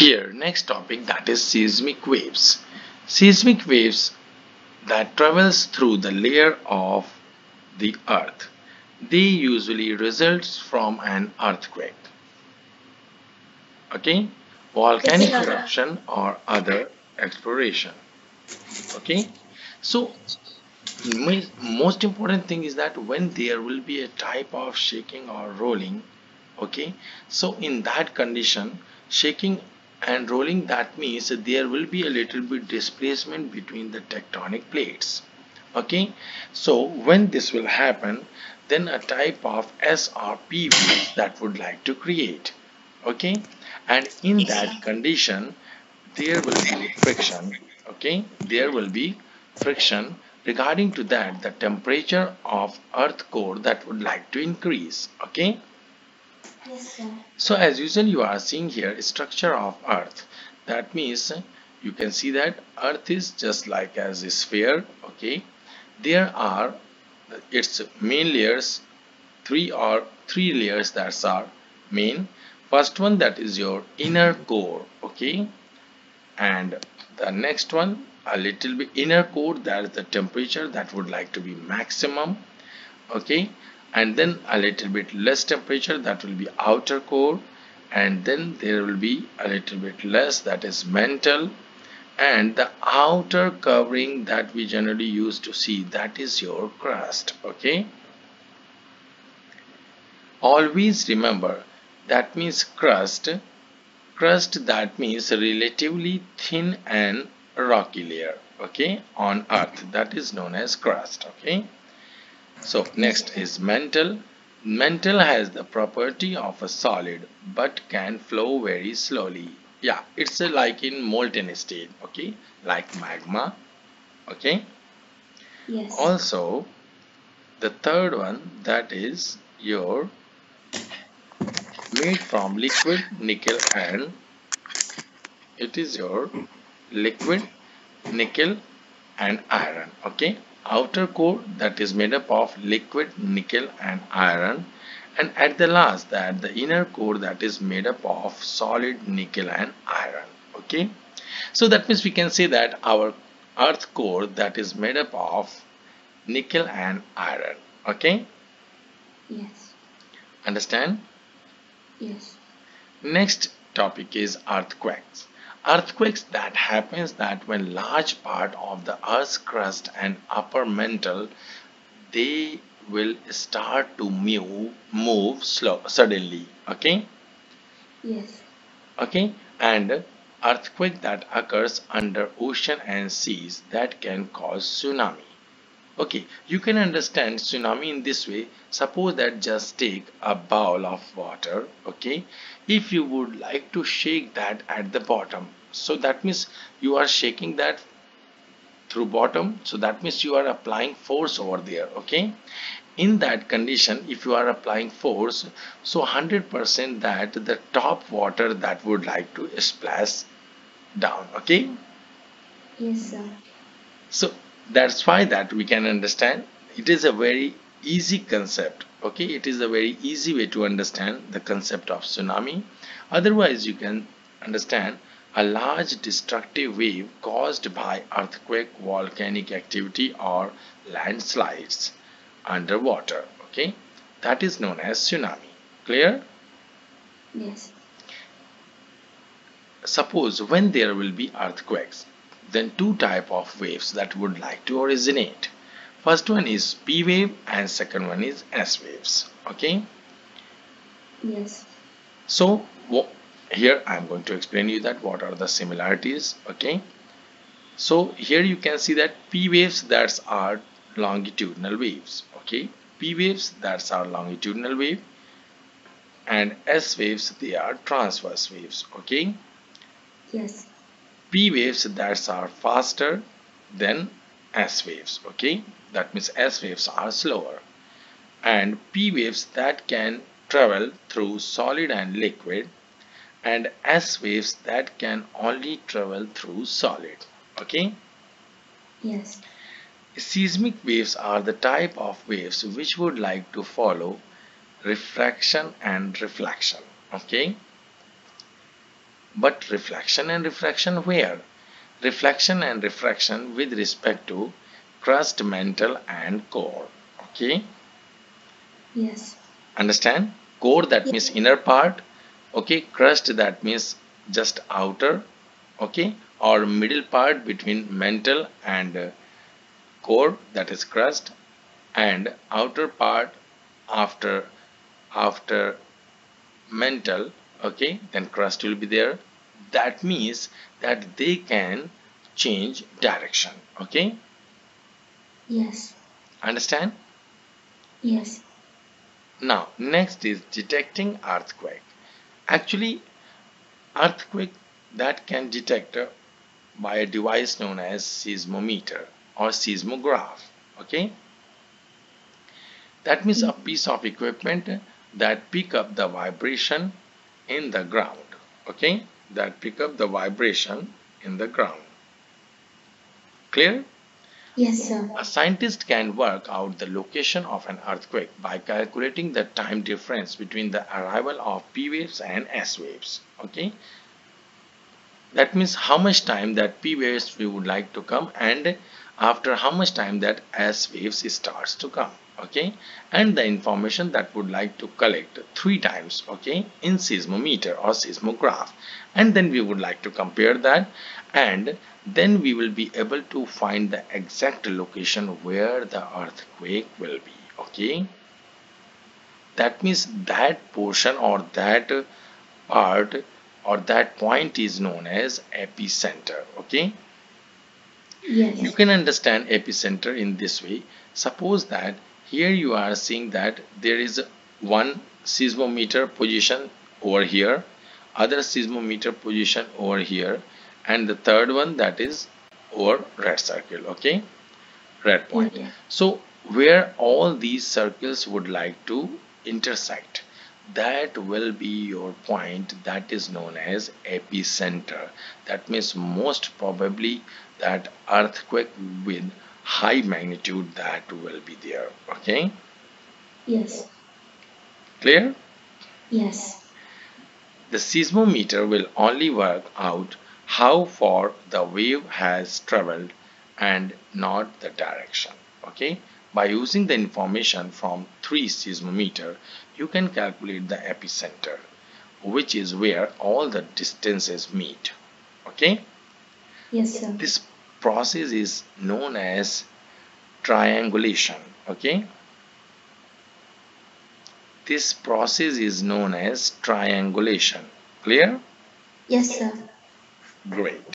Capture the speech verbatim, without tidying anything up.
Here, next topic, that is seismic waves. Seismic waves that travels through the layer of the earth. They usually results from an earthquake. Okay, volcanic eruption or other exploration. Okay, so most important thing is that when there will be a type of shaking or rolling, okay, so in that condition, shaking and rolling, that means there will be a little bit displacement between the tectonic plates. Okay, so when this will happen, then a type of S or P wave that would like to create. Okay, and in that condition there will be friction. Okay, there will be friction. Regarding to that, the temperature of earth core that would like to increase. Okay, yes, sir. So as usual you are seeing here structure of earth, that means you can see that earth is just like as a sphere. Okay, there are its main layers, three or three layers that are main. First one, that is your inner core. Okay, and the next one, a little bit inner core, that is the temperature that would like to be maximum. Okay, and then a little bit less temperature, that will be outer core, and then there will be a little bit less, that is mantle, and the outer covering that we generally used to see, that is your crust. Okay, always remember, that means crust, crust that means relatively thin and rocky layer, okay, on earth, that is known as crust. Okay, so next is mantle. Mantle has the property of a solid but can flow very slowly. Yeah, it's a, like in molten state, okay, like magma. Okay, yes. Also the third one, that is your made from liquid nickel, and it is your liquid nickel and iron. Okay, outer core that is made up of liquid nickel and iron, and at the last that the inner core that is made up of solid nickel and iron. Okay, so that means we can say that our earth core that is made up of nickel and iron. Okay, yes, understand? Yes. Next topic is earthquakes. Earthquakes that happens that when large part of the earth's crust and upper mantle, they will start to move move slow suddenly. Okay, yes. Okay, and earthquake that occurs under ocean and seas that can cause tsunami. Okay, you can understand tsunami in this way. Suppose that just take a bowl of water. Okay, if you would like to shake that at the bottom, so that means you are shaking that through bottom, so that means you are applying force over there. Okay, in that condition, if you are applying force, so one hundred percent that the top water that would like to splash down. Okay, yes, sir. So that's why that we can understand. It is a very easy concept. Okay, it is a very easy way to understand the concept of tsunami. Otherwise you can understand a large destructive wave caused by earthquake, volcanic activity or landslides underwater. Okay, that is known as tsunami. Clear? Yes. Suppose when there will be earthquakes, then two type of waves that would like to originate. First one is P wave and second one is S waves. Okay, yes. So here I am going to explain you that what are the similarities. Okay, so here you can see that P waves that are longitudinal waves. Okay, P waves that are longitudinal wave, and S waves, they are transverse waves. Okay, yes. P waves that are faster than S waves. Okay, that means S waves are slower, and P waves that can travel through solid and liquid, and S waves that can only travel through solid. Okay, yes. Seismic waves are the type of waves which would like to follow refraction and reflection. Okay, But reflection and refraction where? Reflection and refraction with respect to crust, mantle and core. Okay. Yes. Understand? Core, that yes. means inner part. Okay. Crust, that means just outer. Okay. Or middle part between mantle and uh, core, that is crust, and outer part after after mantle. Okay, then crust will be there. That means that they can change direction. Okay. Yes. Understand? Yes. Now next is detecting earthquake. Actually, earthquake that can detect by a device known as seismometer or seismograph. Okay. That means a piece of equipment that pick up the vibration in the ground. Okay, that pick up the vibration in the ground. Clear? Yes, sir. A scientist can work out the location of an earthquake by calculating the time difference between the arrival of P waves and S waves. Okay, that means how much time that P waves we would like to come, and after how much time that S waves starts to come. Okay, and the information that would like to collect three times, okay, in seismometer or seismograph, and then we would like to compare that, and then we will be able to find the exact location where the earthquake will be. Okay, that means that portion or that part or that point is known as epicenter. Okay. Yes. You can understand epicenter in this way. Suppose that here you are seeing that there is one seismometer position over here, other seismometer position over here, and the third one that is over red circle, okay, red point. Okay. So where all these circles would like to intersect, that will be your point that is known as epicenter. That means most probably that earthquake with high magnitude that will be there. Okay. Yes. Clear? Yes. The seismometer will only work out how far the wave has traveled and not the direction. Okay. By using the information from three seismometer, you can calculate the epicenter, which is where all the distances meet. Okay. Yes, sir. This process is known as triangulation. Okay, this process is known as triangulation. Clear? Yes, sir. Great.